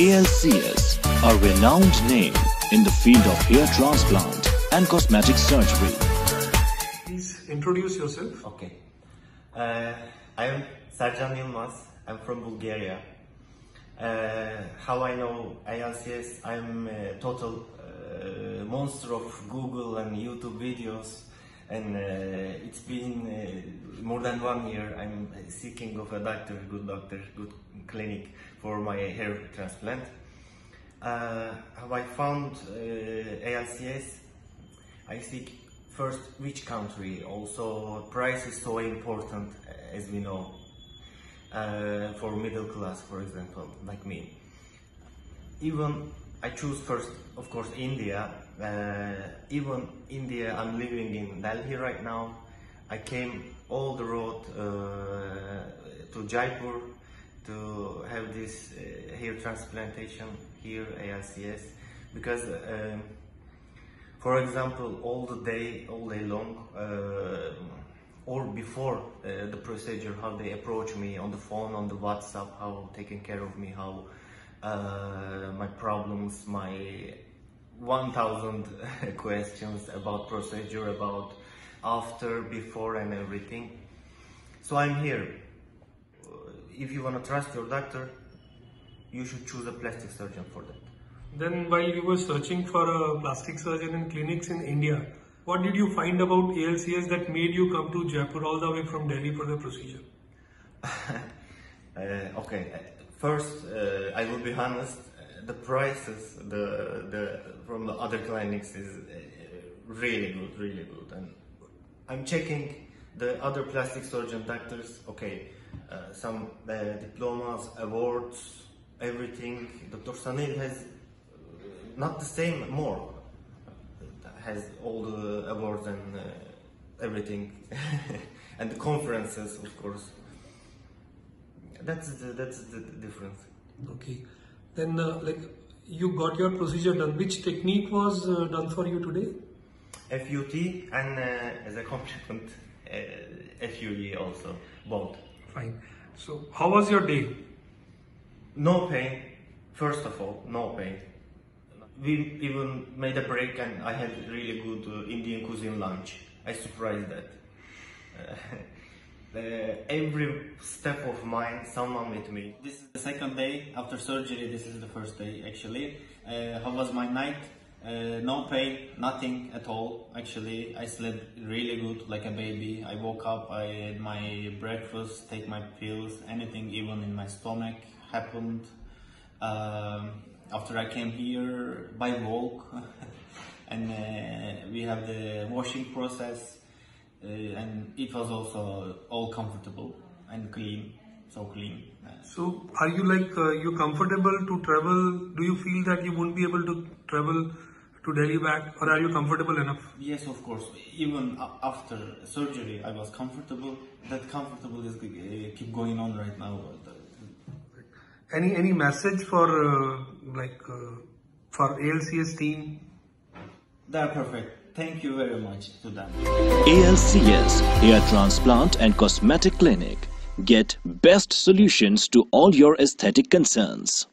ALCS, a renowned name in the field of hair transplant and cosmetic surgery. Please introduce yourself. Okay. I am Sercan Yilmaz. I'm from Bulgaria. How I know ALCS, I'm a total monster of Google and YouTube videos, and it's been more than 1 year I'm seeking of a doctor, good clinic for my hair transplant. How I found ALCS, I seek first which country, also price is so important, as we know. For middle class, for example, like me. Even I choose first, of course, India. Even India, I'm living in Delhi right now. I came all the road to Jaipur to have this hair transplantation here, ALCS, because for example, all day long, or before the procedure, how they approach me on the phone, on the WhatsApp, how taking care of me, how my problems, my 1000 questions about procedure, about after, before and everything. So I'm here. If you want to trust your doctor, you should choose a plastic surgeon for that. Then while you were searching for a plastic surgeon in clinics in India, what did you find about ALCS that made you come to Jaipur all the way from Delhi for the procedure? Okay, first I will be honest, the prices from the other clinics is really good, and I'm checking the other plastic surgeon doctors, okay, some diplomas, awards, everything. Dr. Sanil has not the same, more. Has all the awards and everything, and the conferences, of course. That's the difference. Okay, then like you got your procedure done. Which technique was done for you today? FUT and as a complement, FUE also, both. Fine. So how was your day? No pain. First of all, no pain. We even made a break and I had really good Indian cuisine lunch. I surprised that. Every step of mine, someone with me. This is the second day after surgery, this is the first day actually. How was my night? No pain, nothing at all. Actually, I slept really good, like a baby. I woke up, I had my breakfast, take my pills, anything even in my stomach happened. After I came here by walk, and we have the washing process, and it was also all comfortable and clean, so clean. So are you like, you comfortable to travel? Do you feel that you won't be able to travel to Delhi back, or are you comfortable enough? Yes, of course. Even after surgery, I was comfortable. That comfortable is keep going on right now. Any message for for ALCS team? They're perfect. Thank you very much to them. ALCS Hair Transplant and Cosmetic Clinic. Get best solutions to all your aesthetic concerns.